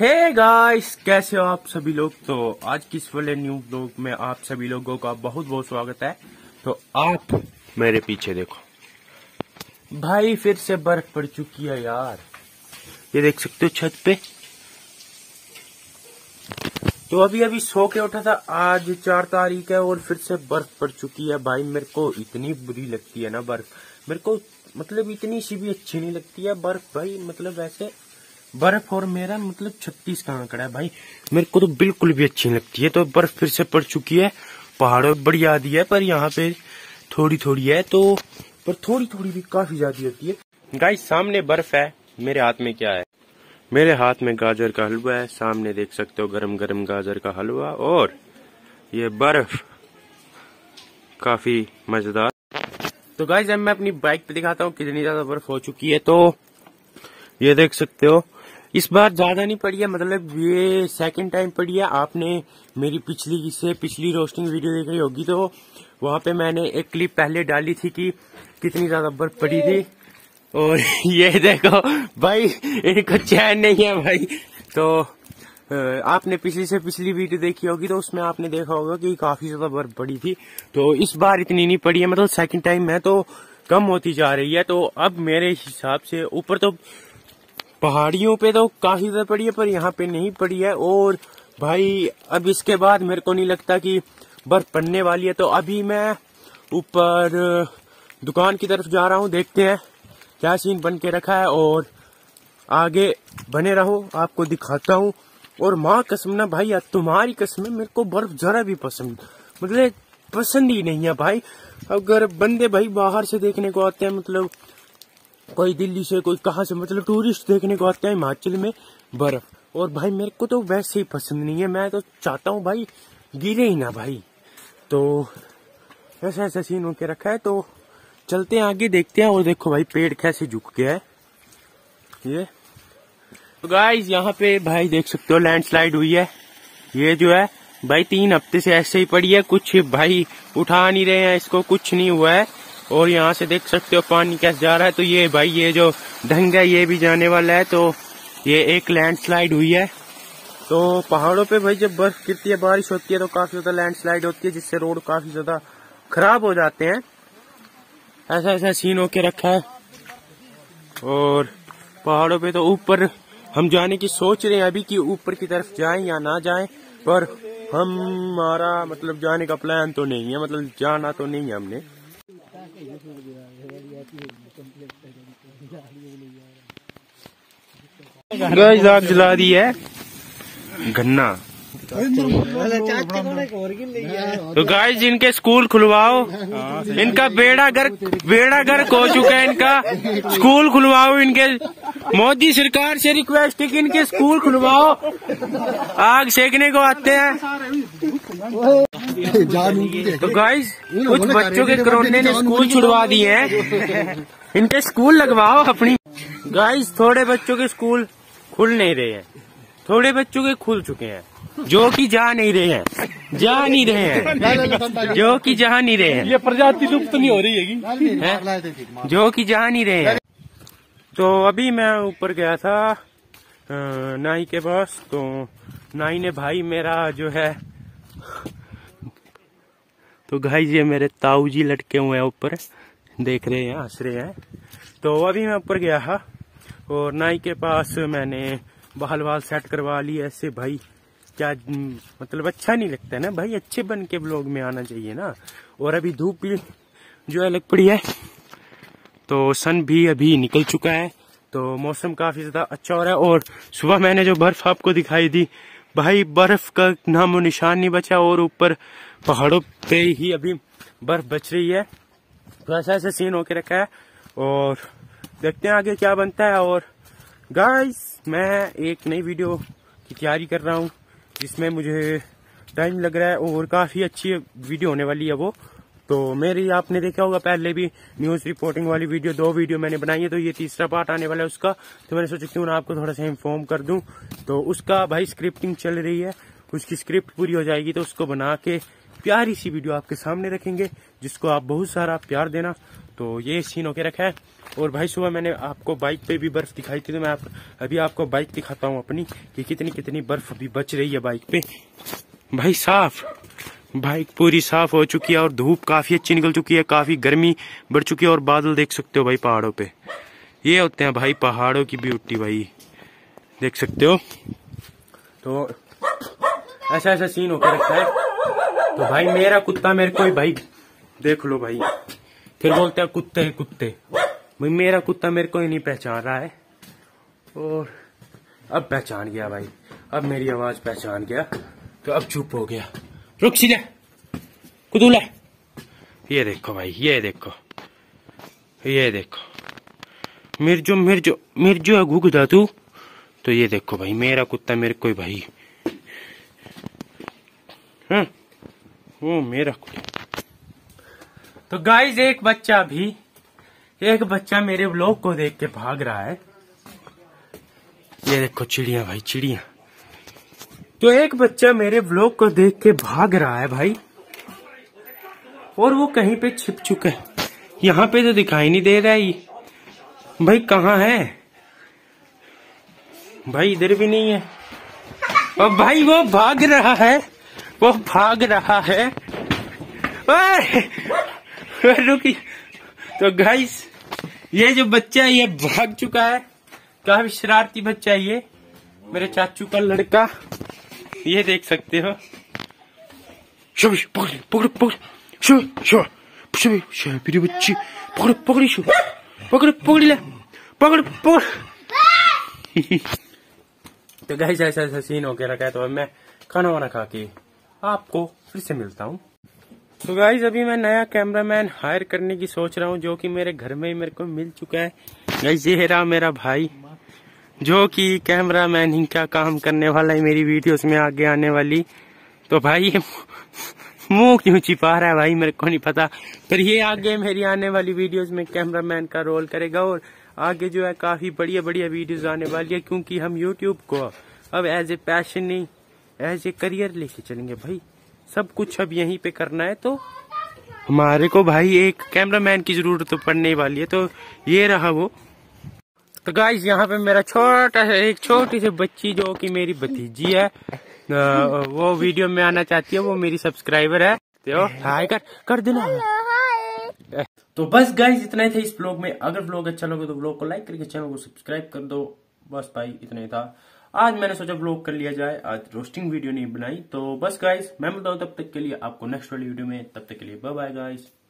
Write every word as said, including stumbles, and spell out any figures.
Hey guys, कैसे हो आप सभी लोग। तो आज की इस वाले न्यू ब्लॉग में आप सभी लोगों का बहुत बहुत स्वागत है। तो आप मेरे पीछे देखो भाई, फिर से बर्फ पड़ चुकी है यार, ये देख सकते हो छत पे। तो अभी अभी सो के उठा था, आज चार तारीख है और फिर से बर्फ पड़ चुकी है भाई। मेरे को इतनी बुरी लगती है ना बर्फ, मेरे को मतलब इतनी सी भी अच्छी नहीं लगती है बर्फ भाई। मतलब वैसे बर्फ और मेरा मतलब छत्तीस का आंकड़ा है भाई, मेरे को तो बिल्कुल भी अच्छी नहीं लगती है। तो बर्फ फिर से पड़ चुकी है, पहाड़ों पर बड़ी आधी है, पर यहाँ पे थोड़ी थोड़ी है, तो पर थोड़ी थोड़ी भी काफी ज्यादा होती है। गाइस सामने बर्फ है, मेरे हाथ में क्या है, मेरे हाथ में गाजर का हलवा है। सामने देख सकते हो गरम गरम गाजर का हलवा और ये बर्फ, काफी मजेदार। तो गाइस अब मैं अपनी बाइक पे दिखाता हूँ कितनी ज्यादा बर्फ हो चुकी है। तो ये देख सकते हो इस बार ज्यादा नहीं पड़ी है, मतलब ये सेकंड टाइम पड़ी है। आपने मेरी पिछली से पिछली रोस्टिंग वीडियो देखी होगी, तो वहां पे मैंने एक क्लिप पहले डाली थी कि कितनी ज्यादा बर्फ पड़ी थी। और ये देखो भाई, इनको चैन नहीं है भाई। तो आपने पिछली से पिछली वीडियो देखी होगी, तो उसमें आपने देखा होगा कि काफी ज्यादा बर्फ पड़ी थी। तो इस बार इतनी नहीं पड़ी है, मतलब सेकेंड टाइम है तो कम होती जा रही है। तो अब मेरे हिसाब से ऊपर तो पहाड़ियों पे तो काफी ज्यादा पड़ी है, पर यहाँ पे नहीं पड़ी है। और भाई अब इसके बाद मेरे को नहीं लगता कि बर्फ पड़ने वाली है। तो अभी मैं ऊपर दुकान की तरफ जा रहा हूँ, देखते हैं क्या सीन बन के रखा है, और आगे बने रहो, आपको दिखाता हूँ। और माँ कसम ना भाई, तुम्हारी कसम है, मेरे को बर्फ जरा भी पसंद मतलब पसंद ही नहीं है भाई। अगर बंदे भाई बाहर से देखने को आते हैं, मतलब कोई दिल्ली से कोई कहाँ से, मतलब टूरिस्ट देखने को आते हैं हिमाचल में बर्फ, और भाई मेरे को तो वैसे ही पसंद नहीं है। मैं तो चाहता हूँ भाई गिरे ही ना भाई। तो ऐसा ऐसा सीन होके रखा है, तो चलते हैं आगे, देखते हैं। और देखो भाई पेड़ कैसे झुक गया है ये। तो गाइस यहाँ पे भाई देख सकते हो लैंडस्लाइड हुई है। ये जो है भाई तीन हफ्ते से ऐसे ही पड़ी है, कुछ भाई उठा नहीं रहे हैं इसको, कुछ नहीं हुआ है। और यहाँ से देख सकते हो पानी कैसे जा रहा है। तो ये भाई ये जो ढंग है ये भी जाने वाला है। तो ये एक लैंडस्लाइड हुई है। तो पहाड़ों पे भाई जब बर्फ गिरती है, बारिश होती है, तो काफी ज्यादा लैंडस्लाइड होती है, जिससे रोड काफी ज्यादा खराब हो जाते हैं। ऐसा ऐसा सीन होके रखा है। और पहाड़ों पे तो ऊपर हम जाने की सोच रहे हैं अभी कि ऊपर की तरफ जाए या ना जाए, पर हमारा मतलब जाने का प्लान तो नहीं है, मतलब जाना तो नहीं है हमने। गाइस आग जला दी है गन्ना। तो गाइस जिनके स्कूल खुलवाओ, इनका बेड़ा गर्क बेड़ा गर्क हो चुका है, इनका स्कूल खुलवाओ। इनके मोदी सरकार से रिक्वेस्ट है कि इनके स्कूल खुलवाओ, आग सेकने को आते हैं। तो गाइस कुछ बच्चों के कोरोने ने स्कूल छुड़वा दिए हैं, इनके स्कूल लगवाओ अपनी। गाइस थोड़े बच्चों के स्कूल खुल नहीं रहे हैं, थोड़े बच्चों के खुल चुके हैं, जो कि जा नहीं रहे हैं, जा नहीं रहे हैं, जो कि जा नहीं रहे हैं। ये प्रजाति लुप्त नहीं हो रही है, जो कि जा नहीं रहे हैं। तो अभी मैं ऊपर गया था नाई के पास, तो नाई ने भाई मेरा जो है, तो गाइस ये मेरे ताऊजी लटके हुए हैं ऊपर, देख रहे हैं, हंस रहे हैं। तो अभी मैं ऊपर गया था और नाई के पास मैंने बाल वाल सेट करवा लिए। ऐसे भाई क्या मतलब अच्छा नहीं लगता है ना भाई, अच्छे बन के ब्लॉग में आना चाहिए ना। और अभी धूप भी जो है लग पड़ी है, तो सन भी अभी निकल चुका है, तो मौसम काफ़ी ज़्यादा अच्छा हो रहा है। और सुबह मैंने जो बर्फ़ आपको दिखाई दी भाई, बर्फ का नामो निशान नहीं बचा, और ऊपर पहाड़ों पे ही अभी बर्फ बच रही है। तो ऐसा ऐसा सीन होके रखा है, और देखते हैं आगे क्या बनता है। और गाइस मैं एक नई वीडियो की तैयारी कर रहा हूँ, जिसमें मुझे टाइम लग रहा है, और काफ़ी अच्छी वीडियो होने वाली है वो। तो मेरी आपने देखा होगा पहले भी न्यूज़ रिपोर्टिंग वाली वीडियो, दो वीडियो मैंने बनाई है, तो ये तीसरा पार्ट आने वाला है उसका। तो मैंने सोचा क्यों ना आपको थोड़ा सा इन्फॉर्म कर दूं। तो उसका भाई स्क्रिप्टिंग चल रही है, उसकी स्क्रिप्ट पूरी हो जाएगी तो उसको बना के प्यारी सी वीडियो आपके सामने रखेंगे, जिसको आप बहुत सारा प्यार देना। तो ये सीन होके रखा है। और भाई सुबह मैंने आपको बाइक पे भी बर्फ दिखाई थी, तो मैं आप, अभी आपको बाइक दिखाता हूँ अपनी कि कितनी कितनी बर्फ भी बच रही है बाइक पे। भाई साफ बाइक पूरी साफ हो चुकी है और धूप काफी अच्छी निकल चुकी है, काफी गर्मी बढ़ चुकी है और बादल देख सकते हो भाई पहाड़ों पे। ये होते हैं भाई पहाड़ों की ब्यूटी, भाई देख सकते हो। तो ऐसा ऐसा सीन होकर रखता है। तो भाई मेरा कुत्ता मेरे को भाई देख लो भाई, फिर बोलते हैं कुत्ते कुत्ते। भाई मेरा कुत्ता मेरे को ही नहीं पहचान रहा है और अब पहचान गया भाई, अब मेरी आवाज पहचान गया तो अब चुप हो गया। रुक सीधा कुदूला, ये देखो भाई, ये देखो ये देखो मिर्जो मिर्जो मिर्जो घुघुदा तू। तो ये देखो भाई मेरा कुत्ता मेरे को भाई, हाँ वो मेरा कुत्ता। तो गाइस एक बच्चा भी एक बच्चा मेरे व्लॉग को देख के भाग रहा है। ये देखो चिड़िया भाई चिड़िया। तो एक बच्चा मेरे व्लॉग को देख के भाग रहा है भाई और वो कहीं पे छिप चुका है, यहाँ पे तो दिखाई नहीं दे रहा है भाई, कहाँ है भाई, इधर भी नहीं है। और भाई वो भाग रहा है, वो भाग रहा है। रुकी। तो गाइस ये जो बच्चा है ये भाग चुका है, काफी शरारती बच्चा है ये, मेरे चाचू का लड़का। ये देख सकते हो पकड़ पकड़ पकड़ बच्ची पकड़ पकड़ी शो पकड़ पकड़ी ले पकड़ पकड़। तो गाइस ऐसा ऐसा सीन होके रखा है। तो अब मैं खाना वाना खा के आपको फिर से मिलता हूँ। तो गाइस अभी मैं नया कैमरामैन हायर करने की सोच रहा हूँ, जो कि मेरे घर में ही मेरे को मिल चुका है। गाइस ये रहा मेरा भाई जो कि कैमरामैन का काम करने वाला है, मेरी वीडियोस में आगे आने वाली। तो भाई ये मुंह क्यों छिपा रहा है भाई मेरे को नहीं पता, पर ये आगे मेरी आने वाली वीडियोस में कैमरामैन का रोल करेगा और आगे जो है काफी बढ़िया बढ़िया वीडियोस आने वाली है, क्योंकि हम यूट्यूब को अब एज ए पैशन नहीं एज ए करियर लेके चलेंगे भाई। सब कुछ अब यहीं पे करना है, तो हमारे को भाई एक कैमरामैन की जरूरत तो पड़ने वाली है। तो ये रहा वो। तो गाइस यहाँ पे मेरा छोटा सा एक छोटी सी बच्ची जो कि मेरी भतीजी है, वो वीडियो में आना चाहती है, वो मेरी सब्सक्राइबर है। तो हाय कर कर देना। तो बस गाइस इतना ही था इस व्लॉग में। अगर व्लॉग अच्छा लगे तो व्लॉग को लाइक करके चैनल को सब्सक्राइब कर दो। बस भाई इतना ही था, आज मैंने सोचा व्लॉग कर लिया जाए, आज रोस्टिंग वीडियो नहीं बनाई। तो बस गाइस मैं बताऊँ, तब तक के लिए आपको नेक्स्ट वाली वीडियो में, तब तक के लिए बाय बाय गाइस।